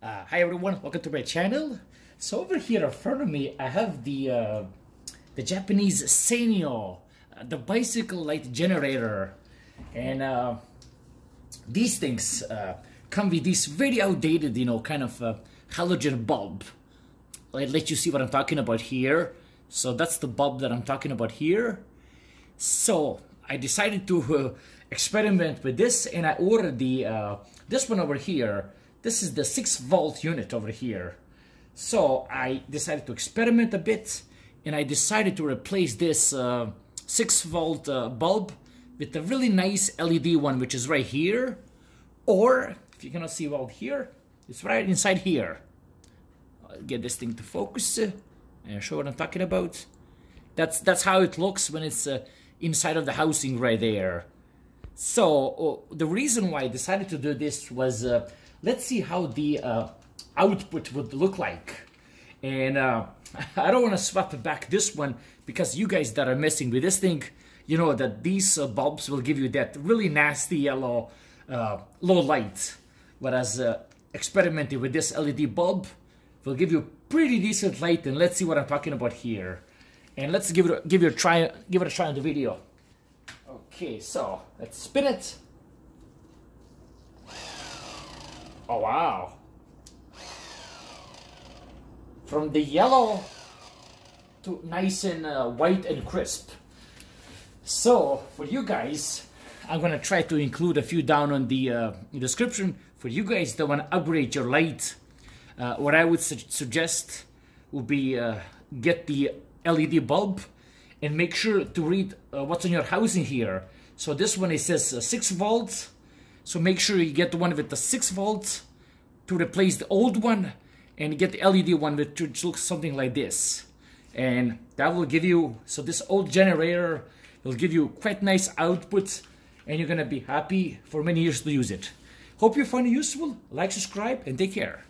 Hi everyone, welcome to my channel. So over here in front of me I have the Japanese Senio, the bicycle light generator, and these things come with this very outdated, you know, kind of halogen bulb. I'll let you see what I'm talking about here. So that's the bulb that I'm talking about here. So I decided to experiment with this, and I ordered the this one over here. This is the 6-volt unit over here. So I decided to experiment a bit, and I decided to replace this 6-volt bulb with a really nice LED one, which is right here. Or, if you cannot see well here, it's right inside here. I'll get this thing to focus and show what I'm talking about. That's how it looks when it's inside of the housing right there. So the reason why I decided to do this was, let's see how the output would look like. And I don't want to swap back this one, because you guys that are messing with this thing, you know that these bulbs will give you that really nasty yellow low light, whereas experimenting with this LED bulb will give you pretty decent light. And let's see what I'm talking about here, and let's give it a try on the video. Okay, so let's spin it. Oh wow, from the yellow to nice and white and crisp. So for you guys, I'm gonna try to include a few down on the description for you guys that want to upgrade your light. What I would suggest would be get the LED bulb and make sure to read what's on your housing here. So this one, it says 6 volts. So make sure you get the one with the 6 volts to replace the old one, and get the LED one which looks something like this. And that will give you, so this old generator will give you quite nice output, and you're gonna be happy for many years to use it. Hope you find it useful. Like, subscribe, and take care.